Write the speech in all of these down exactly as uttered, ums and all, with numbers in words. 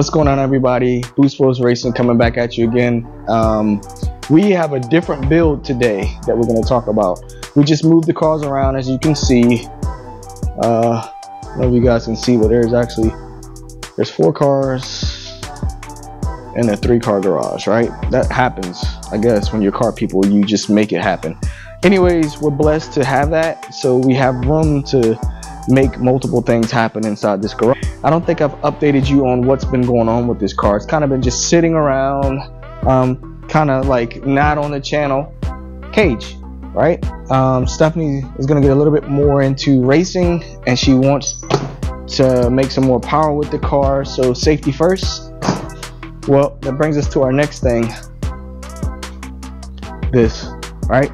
What's going on, everybody? Boost Bros Racing coming back at you again. Um, we have a different build today that we're going to talk about. We just moved the cars around, as you can see. Uh, I don't know if you guys can see, but there's actually there's four cars in a three-car garage, right? That happens, I guess, when you're car people. You just make it happen. Anyways, we're blessed to have that, so we have room to make multiple things happen inside this garage. I don't think I've updated you on what's been going on with this car. It's kind of been just sitting around, um, kind of like not on the channel. Cage, right? Um, Stephanie is going to get a little bit more into racing, and she wants to make some more power with the car, so safety first. Well, that brings us to our next thing. This, right?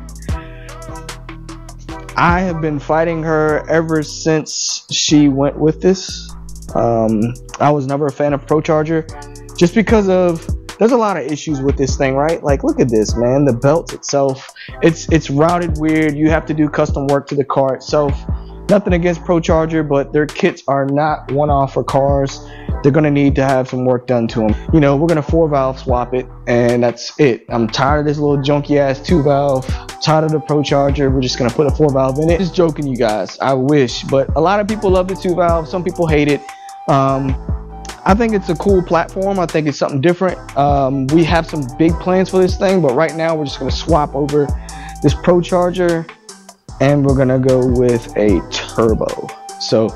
I have been fighting her ever since she went with this. Um, I was never a fan of ProCharger, just because of there's a lot of issues with this thing, right? Like, look at this, man. The belt itself, it's it's routed weird. You have to do custom work to the car itself. Nothing against ProCharger, but their kits are not one-off for cars. They're gonna need to have some work done to them. You know, we're gonna four valve swap it, and that's it. I'm tired of this little junky ass two valve. I'm tired of the ProCharger. We're just gonna put a four valve in it. Just joking, you guys. I wish, but a lot of people love the two valve. Some people hate it. Um, I think it's a cool platform. I think it's something different. Um, we have some big plans for this thing, but right now we're just gonna swap over this ProCharger, and we're gonna go with a turbo. So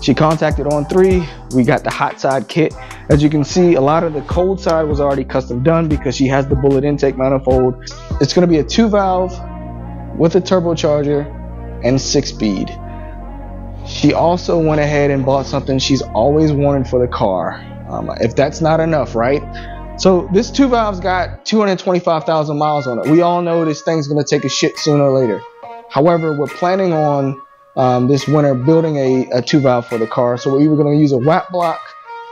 she contacted O N three. We got the hot side kit. As you can see, a lot of the cold side was already custom done because she has the bullet intake manifold. It's going to be a two valve with a turbocharger and six speed. She also went ahead and bought something she's always wanted for the car. Um, if that's not enough, right? So this two valve's got two hundred twenty-five thousand miles on it. We all know this thing's going to take a shit sooner or later. However, we're planning on Um, this winter building a, a two valve for the car, so we're either going to use a wrap block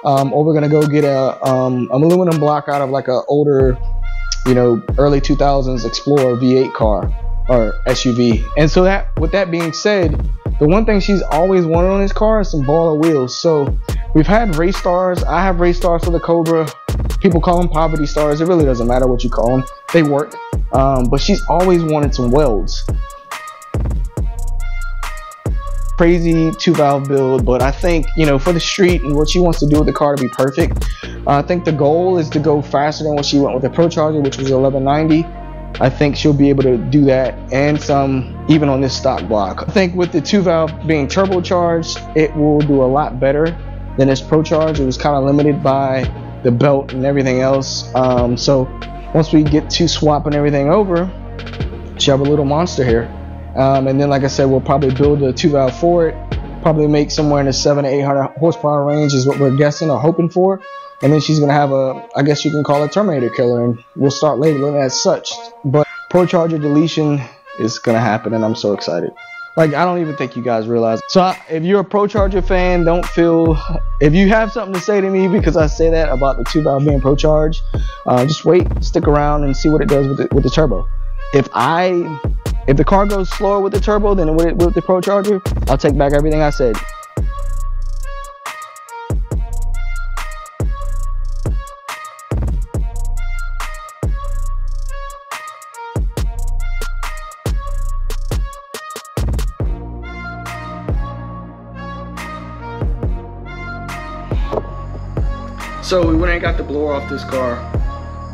um, or we're going to go get a um, an aluminum block out of like an older, you know, early two thousands Explorer V eight car or S U V. And so that, with that being said, the one thing she's always wanted on this car is some baller wheels. So we've had Race Stars. I have Race Stars for the Cobra. People call them poverty stars. It really doesn't matter what you call them. They work. Um, but she's always wanted some Welds. Crazy two valve build, but I think, you know, for the street and what she wants to do with the car to be perfect, uh, I think the goal is to go faster than what she went with the ProCharger, which was eleven ninety. I think she'll be able to do that and some even on this stock block. I think with the two valve being turbocharged, it will do a lot better than this ProCharger. It was kind of limited by the belt and everything else. Um, so once we get to swapping everything over, she'll have a little monster here. Um, and then, like I said, we'll probably build a two valve for it. Probably make somewhere in the seven to eight hundred horsepower range is what we're guessing or hoping for. And then she's gonna have a, I guess you can call it Terminator killer, and we'll start labeling it as such. But ProCharger deletion is gonna happen, and I'm so excited. Like, I don't even think you guys realize. So I, if you're a ProCharger fan, don't feel, if you have something to say to me because I say that about the two valve being ProCharged, uh, just wait, stick around, and see what it does with the, with the turbo. If I If the car goes slower with the turbo than with, it, with the ProCharger, I'll take back everything I said. So we went and got the blower off this car.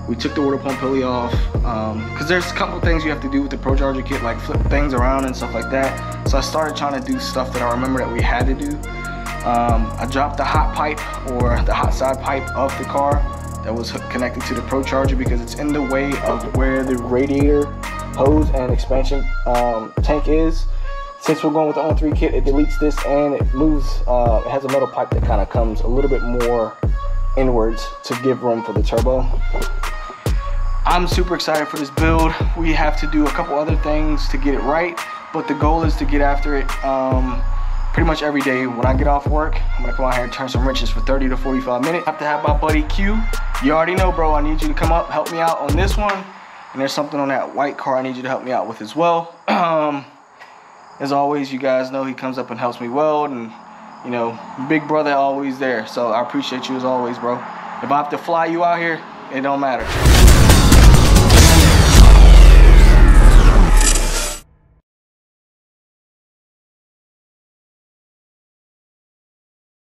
We took the water pump pulley off because um, there's a couple things you have to do with the ProCharger kit, like flip things around and stuff like that. So I started trying to do stuff that I remember that we had to do. Um, I dropped the hot pipe or the hot side pipe of the car that was connected to the ProCharger because it's in the way of where the radiator hose and expansion um, tank is. Since we're going with the O N three kit, it deletes this and it moves, uh, it has a metal pipe that kind of comes a little bit more inwards to give room for the turbo. I'm super excited for this build. We have to do a couple other things to get it right, but the goal is to get after it um, pretty much every day. When I get off work, I'm gonna come out here and turn some wrenches for thirty to forty-five minutes. I have to have my buddy Q. You already know, bro, I need you to come up, help me out on this one. And there's something on that white car I need you to help me out with as well. Um, as always, you guys know he comes up and helps me weld, and you know, big brother always there. So I appreciate you as always, bro. If I have to fly you out here, it don't matter.